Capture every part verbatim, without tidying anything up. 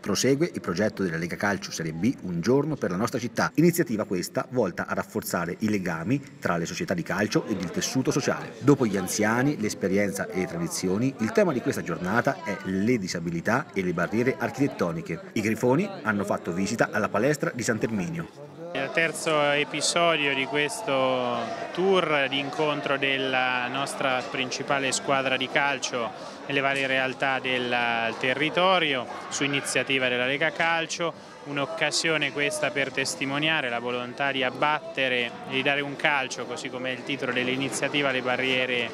Prosegue il progetto della Lega Calcio Serie B Un giorno per la nostra città, iniziativa questa volta a rafforzare i legami tra le società di calcio ed il tessuto sociale. Dopo gli anziani, l'esperienza e le tradizioni, il tema di questa giornata è le disabilità e le barriere architettoniche. I Grifoni hanno fatto visita alla palestra di Sant'Erminio. Il terzo episodio di questo tour di incontro della nostra principale squadra di calcio nelle varie realtà del territorio su iniziativa della Lega Calcio, un'occasione questa per testimoniare la volontà di abbattere e di dare un calcio, così come è il titolo dell'iniziativa, alle barriere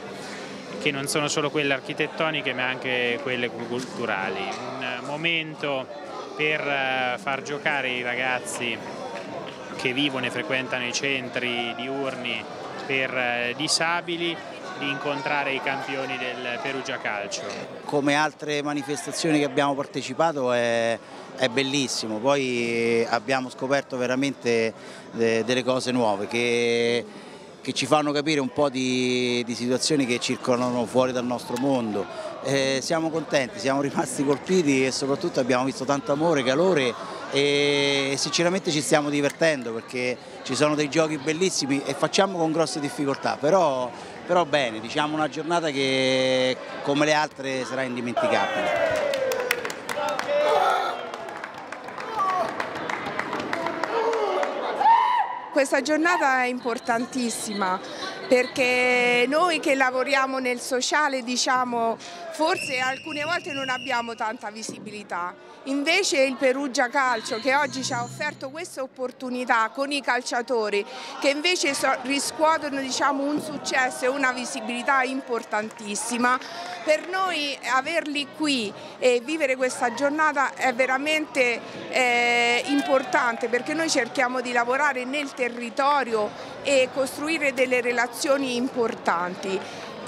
che non sono solo quelle architettoniche ma anche quelle culturali. Un momento per far giocare i ragazzi che vivono e frequentano i centri diurni per disabili, di incontrare i campioni del Perugia Calcio. Come altre manifestazioni che abbiamo partecipato è, è bellissimo, poi abbiamo scoperto veramente de, delle cose nuove che, che ci fanno capire un po' di, di situazioni che circolano fuori dal nostro mondo. Eh, siamo contenti, siamo rimasti colpiti e soprattutto abbiamo visto tanto amore, calore e sinceramente ci stiamo divertendo perché ci sono dei giochi bellissimi e facciamo con grosse difficoltà, però, però bene, diciamo una giornata che come le altre sarà indimenticabile. Questa giornata è importantissima perché noi che lavoriamo nel sociale, diciamo, forse alcune volte non abbiamo tanta visibilità. Invece il Perugia Calcio, che oggi ci ha offerto questa opportunità con i calciatori, che invece riscuotono, diciamo, un successo e una visibilità importantissima, per noi averli qui e vivere questa giornata è veramente eh, importante, perché noi cerchiamo di lavorare nel territorio e costruire delle relazioni importanti.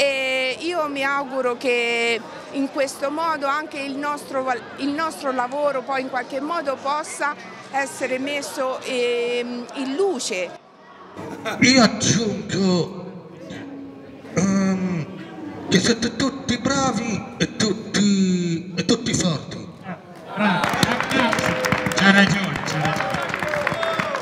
E io mi auguro che in questo modo anche il nostro, il nostro lavoro poi in qualche modo possa essere messo ehm, in luce. Io aggiungo um, che siete tutti bravi e tutti, e tutti forti. Ah, bravo, c'ha ragione, c'ha ragione.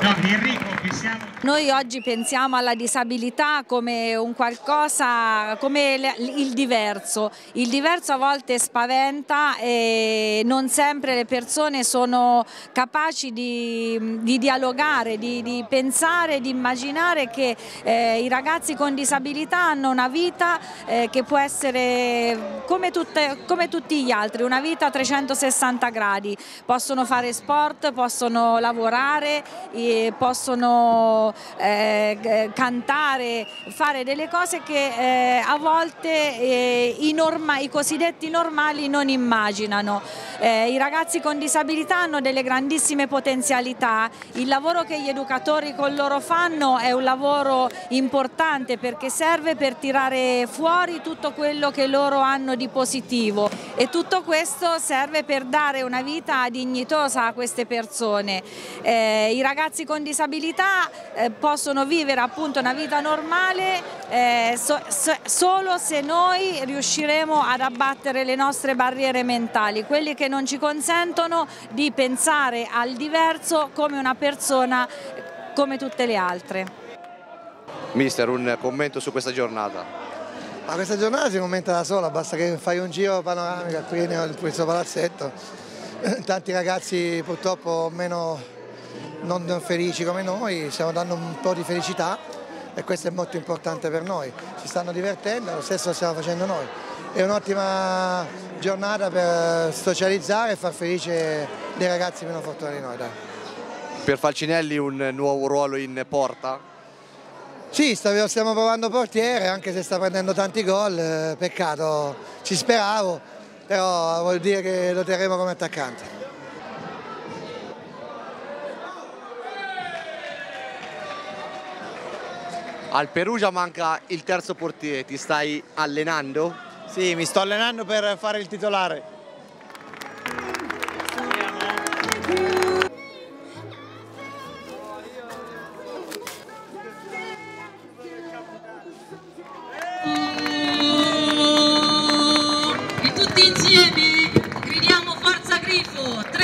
No, Enrico, siamo... Noi oggi pensiamo alla disabilità come un qualcosa, come il diverso. Il diverso a volte spaventa e non sempre le persone sono capaci di, di dialogare, di, di pensare, di immaginare che eh, i ragazzi con disabilità hanno una vita eh, che può essere come, tutte, come tutti gli altri, una vita a trecentosessanta gradi. Possono fare sport, possono lavorare, possono eh, cantare, fare delle cose che eh, a volte eh, i, norma, i cosiddetti normali non immaginano. Eh, I ragazzi con disabilità hanno delle grandissime potenzialità, il lavoro che gli educatori con loro fanno è un lavoro importante perché serve per tirare fuori tutto quello che loro hanno di positivo e tutto questo serve per dare una vita dignitosa a queste persone. Eh, i I ragazzi con disabilità eh, possono vivere appunto una vita normale eh, so, so, solo se noi riusciremo ad abbattere le nostre barriere mentali, quelle che non ci consentono di pensare al diverso come una persona come tutte le altre. Mister, un commento su questa giornata? Ma questa giornata si commenta da sola, basta che fai un giro panoramica qui in questo palazzetto, tanti ragazzi purtroppo meno... non felici come noi, stiamo dando un po' di felicità e questo è molto importante per noi, ci stanno divertendo, lo stesso stiamo facendo noi, è un'ottima giornata per socializzare e far felice dei ragazzi meno fortunati di noi. Dai. Per Falcinelli un nuovo ruolo in porta? Sì, stiamo provando portiere, anche se sta prendendo tanti gol, peccato, ci speravo, però vuol dire che lo terremo come attaccante. Al Perugia manca il terzo portiere, ti stai allenando? Sì, mi sto allenando per fare il titolare. E tutti insieme gridiamo forza! Bravo!